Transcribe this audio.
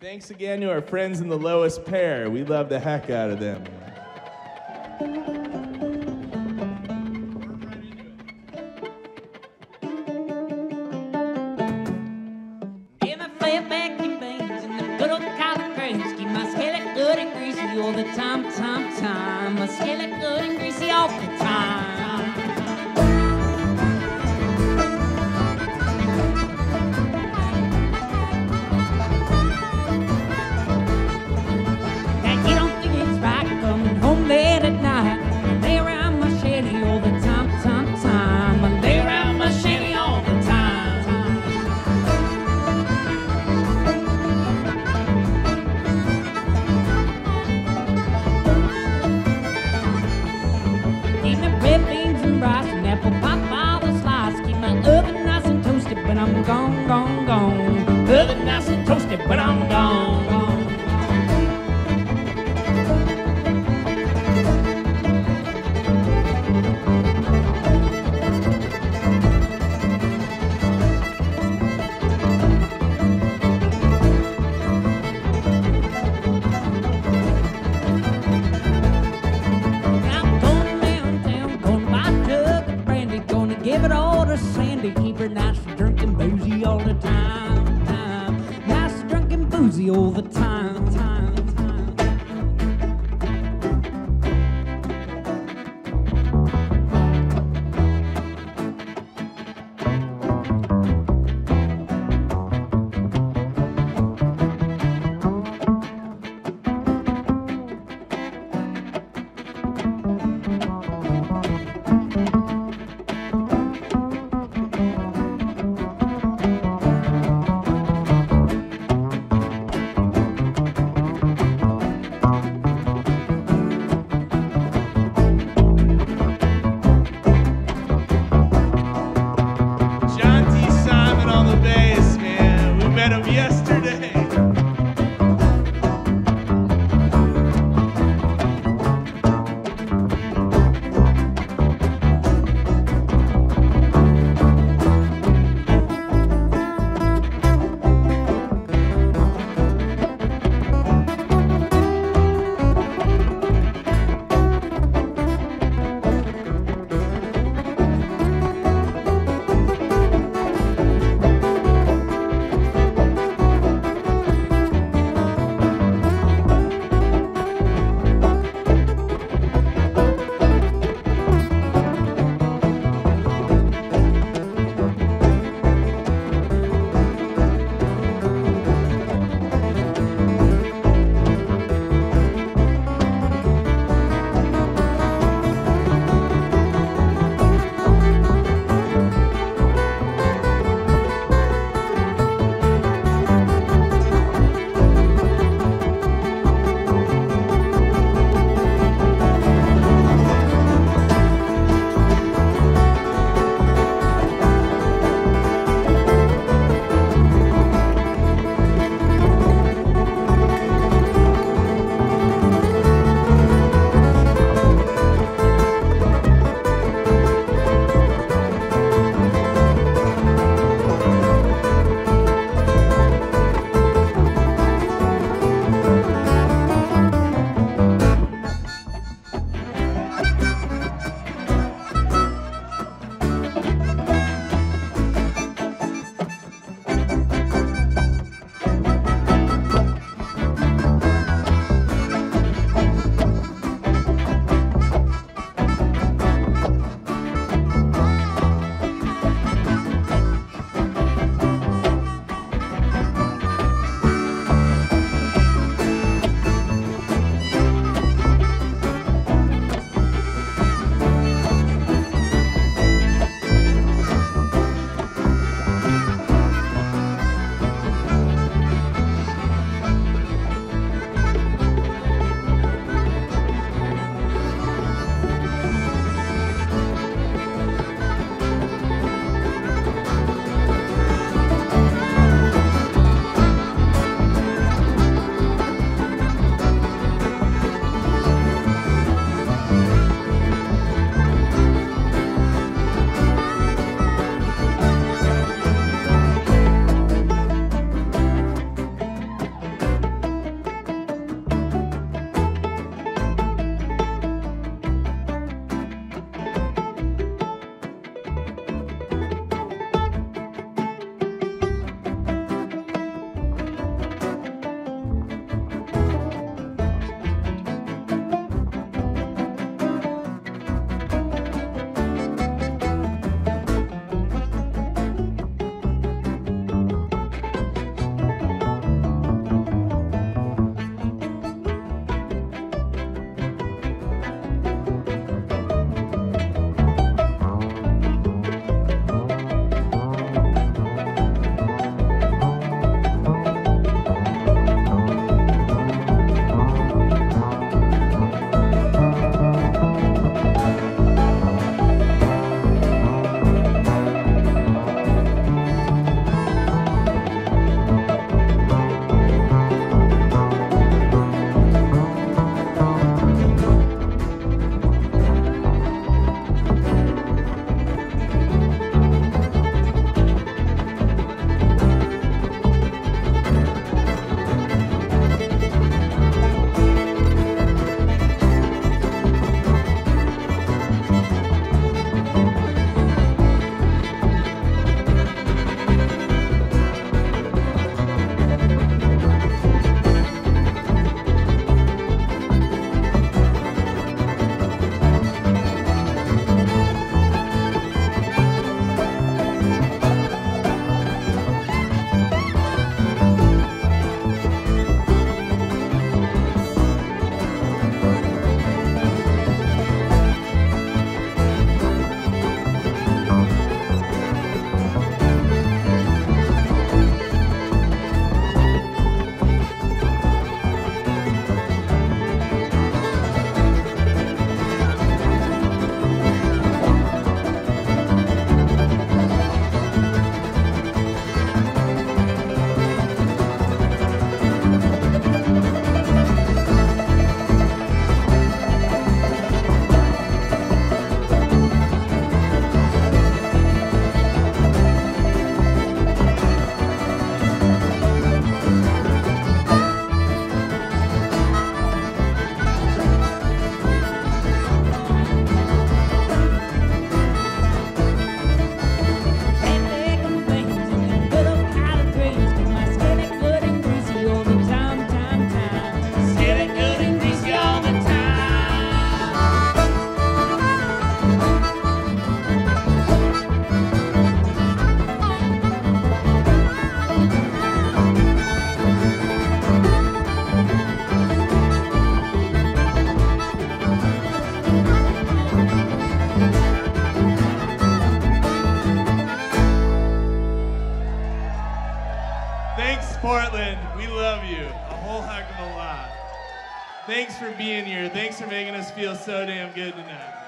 Thanks again to our friends in the lowest pair. We love the heck out of them. Portland, we love you a whole heck of a lot. Thanks for being here. Thanks for making us feel so damn good tonight.